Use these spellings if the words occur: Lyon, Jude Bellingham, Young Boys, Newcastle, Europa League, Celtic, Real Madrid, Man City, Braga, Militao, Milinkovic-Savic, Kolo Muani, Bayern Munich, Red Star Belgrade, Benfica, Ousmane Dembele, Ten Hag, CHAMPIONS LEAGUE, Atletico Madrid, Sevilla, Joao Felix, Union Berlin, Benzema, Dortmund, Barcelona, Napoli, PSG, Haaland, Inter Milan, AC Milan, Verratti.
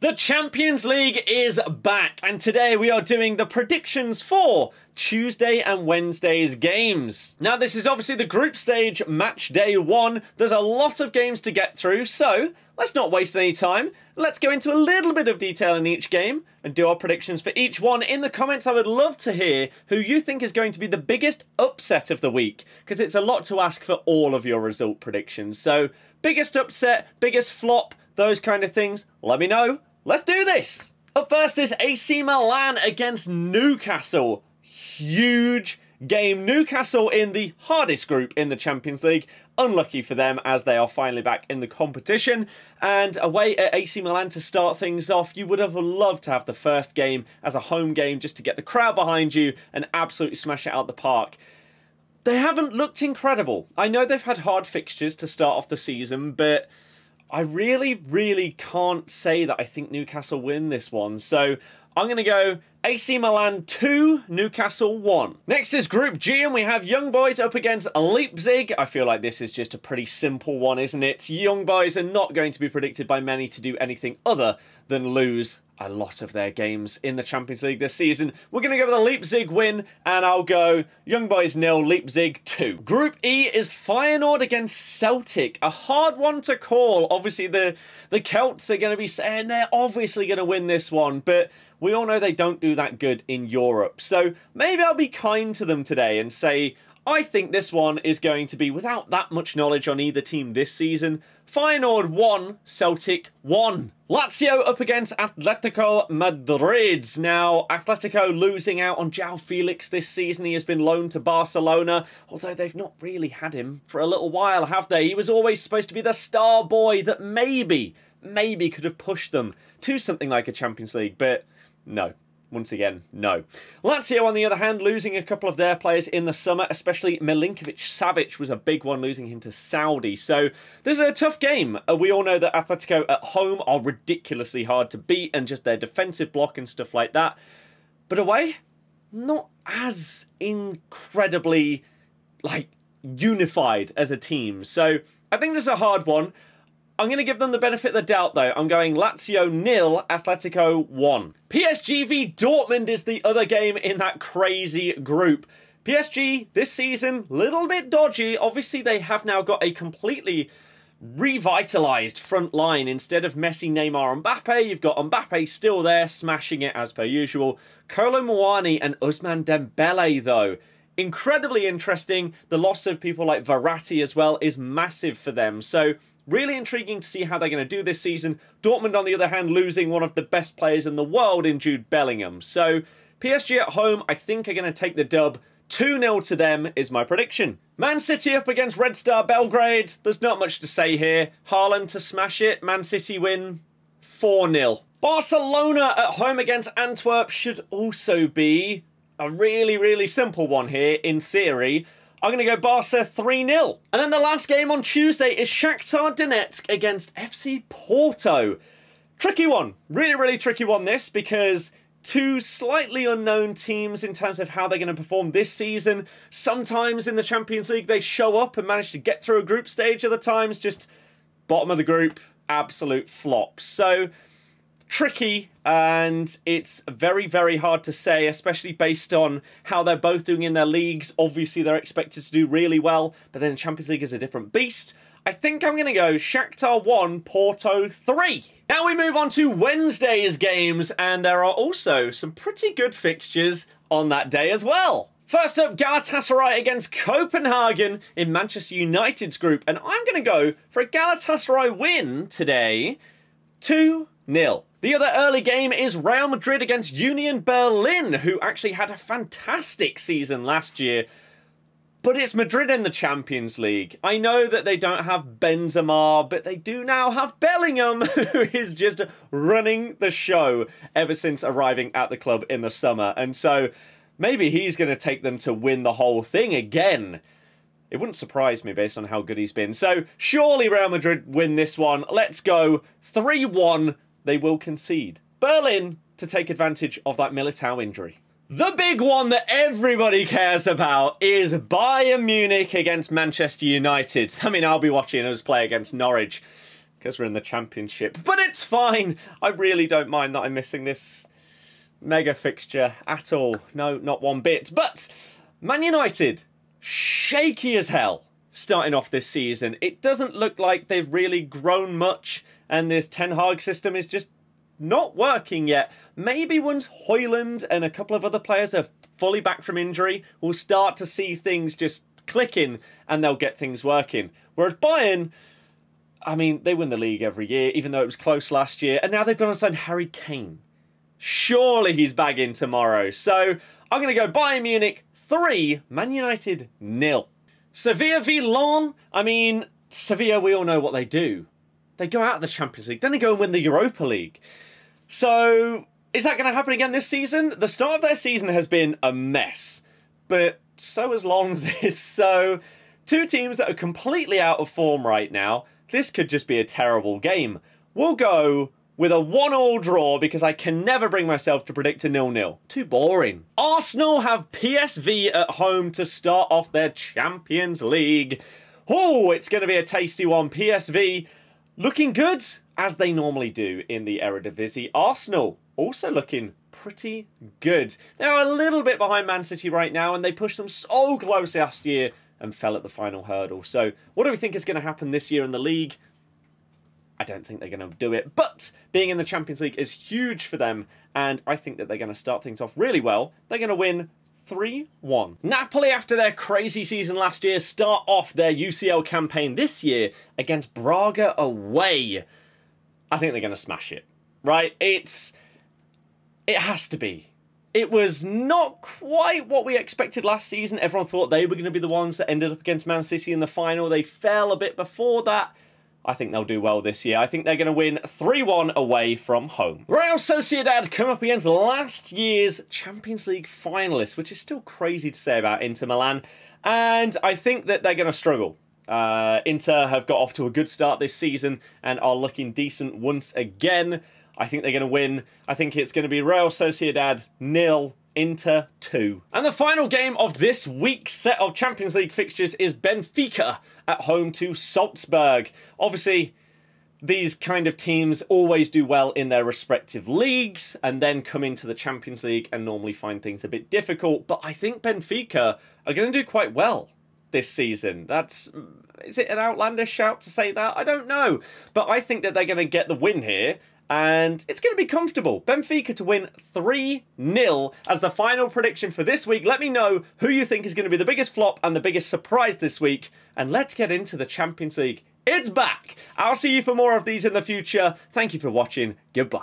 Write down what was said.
The Champions League is back, and today we are doing the predictions for Tuesday and Wednesday's games. Now, this is obviously the group stage match day one. There's a lot of games to get through, so let's not waste any time. Let's go into a little bit of detail in each game and do our predictions for each one. In the comments, I would love to hear who you think is going to be the biggest upset of the week, because it's a lot to ask for all of your result predictions. So, biggest upset, biggest flop, those kind of things, let me know. Let's do this! Up first is AC Milan against Newcastle. Huge game. Newcastle in the hardest group in the Champions League. Unlucky for them as they are finally back in the competition. And away at AC Milan to start things off. You would have loved to have the first game as a home game just to get the crowd behind you and absolutely smash it out the park. They haven't looked incredible. I know they've had hard fixtures to start off the season, but I really can't say that I think Newcastle win this one. So I'm going to go AC Milan 2, Newcastle 1. Next is Group G, and we have Young Boys up against Leipzig. I feel like this is just a pretty simple one, isn't it? Young Boys are not going to be predicted by many to do anything other than lose a lot of their games in the Champions League this season. We're going to go with a Leipzig win, and I'll go Young Boys 0, Leipzig 2. Group E is Feyenoord against Celtic. A hard one to call. Obviously, the Celts are going to be saying they're obviously going to win this one, but we all know they don't do that good in Europe. So maybe I'll be kind to them today and say, I think this one is going to be, without that much knowledge on either team this season, Feyenoord 1, Celtic 1. Lazio up against Atletico Madrid. Now, Atletico losing out on Joao Felix this season. He has been loaned to Barcelona, although they've not really had him for a little while, have they? He was always supposed to be the star boy that maybe could have pushed them to something like a Champions League, but no. Once again, no. Lazio, on the other hand, losing a couple of their players in the summer, especially Milinkovic-Savic was a big one, losing him to Saudi. So this is a tough game. We all know that Atletico at home are ridiculously hard to beat and just their defensive block and stuff like that. But away, not as incredibly, unified as a team. So I think this is a hard one. I'm going to give them the benefit of the doubt, though. I'm going Lazio 0, Atletico 1. PSG v Dortmund is the other game in that crazy group. PSG, this season, little bit dodgy. Obviously, they have now got a completely revitalised front line. Instead of Messi, Neymar, and Mbappe, you've got Mbappe still there, smashing it as per usual. Kolo Muani and Ousmane Dembele, though. Incredibly interesting. The loss of people like Verratti as well is massive for them. So really intriguing to see how they're going to do this season. Dortmund, on the other hand, losing one of the best players in the world in Jude Bellingham. So PSG at home, I think, are going to take the dub. 2-0 to them is my prediction. Man City up against Red Star Belgrade. There's not much to say here. Haaland to smash it. Man City win 4-0. Barcelona at home against Antwerp should also be a really simple one here, in theory. I'm going to go Barca 3-0. And then the last game on Tuesday is Shakhtar Donetsk against FC Porto. Tricky one. Really tricky one, this, because two slightly unknown teams in terms of how they're going to perform this season. Sometimes in the Champions League, they show up and manage to get through a group stage. Other times, just bottom of the group, absolute flop. So tricky, and it's very hard to say, especially based on how they're both doing in their leagues. Obviously, they're expected to do really well, but then Champions League is a different beast. I think I'm going to go Shakhtar 1, Porto 3. Now we move on to Wednesday's games, and there are also some pretty good fixtures on that day as well. First up, Galatasaray against Copenhagen in Manchester United's group, and I'm going to go for a Galatasaray win today, 2-0. The other early game is Real Madrid against Union Berlin, who actually had a fantastic season last year. But it's Madrid in the Champions League. I know that they don't have Benzema, but they do now have Bellingham, who is just running the show ever since arriving at the club in the summer. And so maybe he's going to take them to win the whole thing again. It wouldn't surprise me based on how good he's been. So surely Real Madrid win this one. Let's go 3-1. They will concede. Berlin to take advantage of that Militao injury. The big one that everybody cares about is Bayern Munich against Manchester United. I mean, I'll be watching us play against Norwich. because we're in the Championship. But it's fine. I really don't mind that I'm missing this mega fixture at all. No, not one bit. But Man United, shaky as hell starting off this season. It doesn't look like they've really grown much, and this Ten Hag system is just not working yet. Maybe once Højlund and a couple of other players are fully back from injury, we'll start to see things just clicking and they'll get things working. Whereas Bayern, I mean, they win the league every year, even though it was close last year, and now they've gone and signed Harry Kane. Surely he's back in tomorrow. So I'm going to go Bayern Munich 3, Man United 0. Sevilla v Lyon. I mean, Sevilla, we all know what they do. They go out of the Champions League, then they go and win the Europa League. So is that going to happen again this season? The start of their season has been a mess, but so has Lyon's. So two teams that are completely out of form right now. This could just be a terrible game. We'll go with a 1-1 draw because I can never bring myself to predict a 0-0. Too boring. Arsenal have PSV at home to start off their Champions League. Oh, it's going to be a tasty one. PSV looking good, as they normally do in the Eredivisie. Arsenal also looking pretty good. They are a little bit behind Man City right now, and they pushed them so close last year and fell at the final hurdle. So what do we think is going to happen this year in the league? I don't think they're going to do it, but being in the Champions League is huge for them, and I think that they're going to start things off really well. They're going to win 3-1. Napoli, after their crazy season last year, start off their UCL campaign this year against Braga away. I think they're going to smash it, right? It has to be. It was not quite what we expected last season. Everyone thought they were going to be the ones that ended up against Man City in the final. They fell a bit before that. I think they'll do well this year. I think they're going to win 3-1 away from home. Real Sociedad come up against last year's Champions League finalists, which is still crazy to say about Inter Milan. And I think that they're going to struggle. Inter have got off to a good start this season and are looking decent once again. I think they're going to win. I think it's going to be Real Sociedad 0. Inter 2. And the final game of this week's set of Champions League fixtures is Benfica at home to Salzburg. Obviously, these kind of teams always do well in their respective leagues and then come into the Champions League and normally find things a bit difficult. But I think Benfica are going to do quite well this season. Is it an outlandish shout to say that? I don't know. But I think that they're going to get the win here. And it's going to be comfortable. Benfica to win 3-0 as the final prediction for this week. Let me know who you think is going to be the biggest flop and the biggest surprise this week. And let's get into the Champions League. It's back. I'll see you for more of these in the future. Thank you for watching. Goodbye.